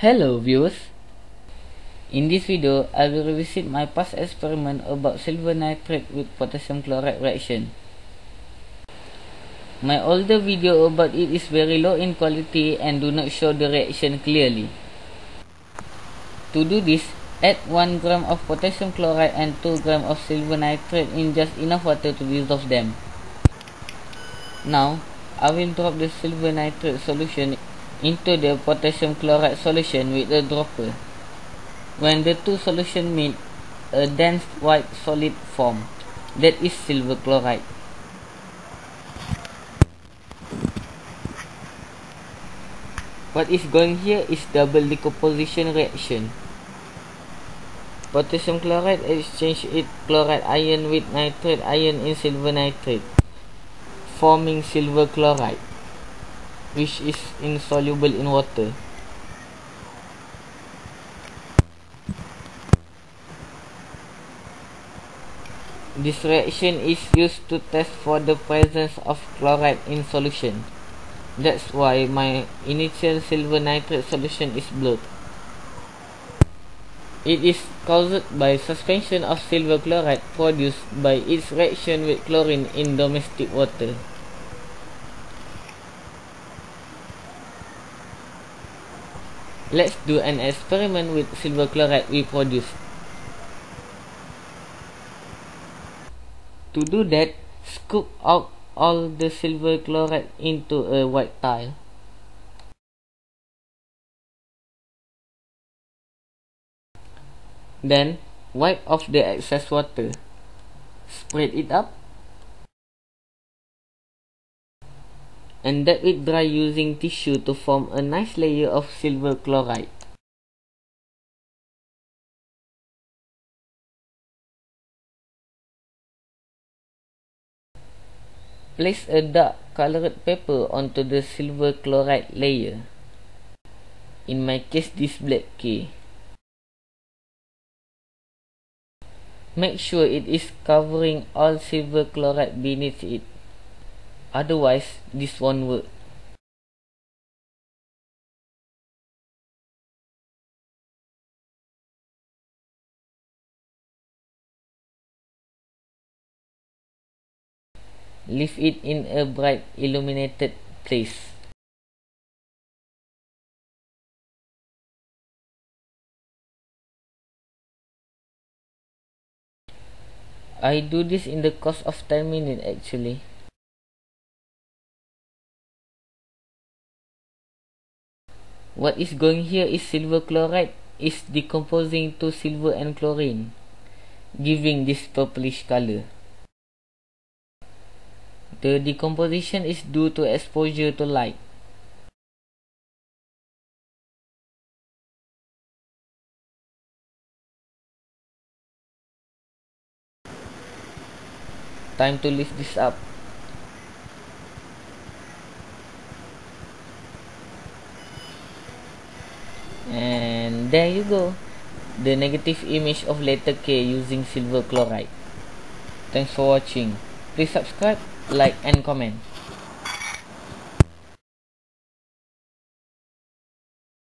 Hello viewers, in this video I will revisit my past experiment about silver nitrate with potassium chloride reaction. My older video about it is very low in quality and do not show the reaction clearly. To do this, add 1 gram of potassium chloride and 2 gram of silver nitrate in just enough water to dissolve them. Now, I will drop the silver nitrate solution into the potassium chloride solution with a dropper. When the two solutions meet, a dense white solid forms. That is silver chloride. What is going here is double decomposition reaction. Potassium chloride exchanges its chloride ion with nitrate ion in silver nitrate, forming silver chloride, which is insoluble in water. This reaction is used to test for the presence of chloride in solution. That's why my initial silver nitrate solution is blurred. It is caused by suspension of silver chloride produced by its reaction with chlorine in domestic water. Let's do an experiment with silver chloride we produced. To do that, scoop out all the silver chloride into a white tile. Then, wipe off the excess water. Spread it up, and let it dry using tissue to form a nice layer of silver chloride. Place a dark colored paper onto the silver chloride layer, in my case this black key. Make sure it is covering all silver chloride beneath it. Otherwise, this won't work. Leave it in a bright illuminated place. I do this in the course of 10 minutes actually. What is going here is silver chloride is decomposing to silver and chlorine, giving this purplish color. The decomposition is due to exposure to light. Time to lift this up. And there you go, the negative image of letter K using silver chloride. Thanks for watching. Please subscribe, like and comment.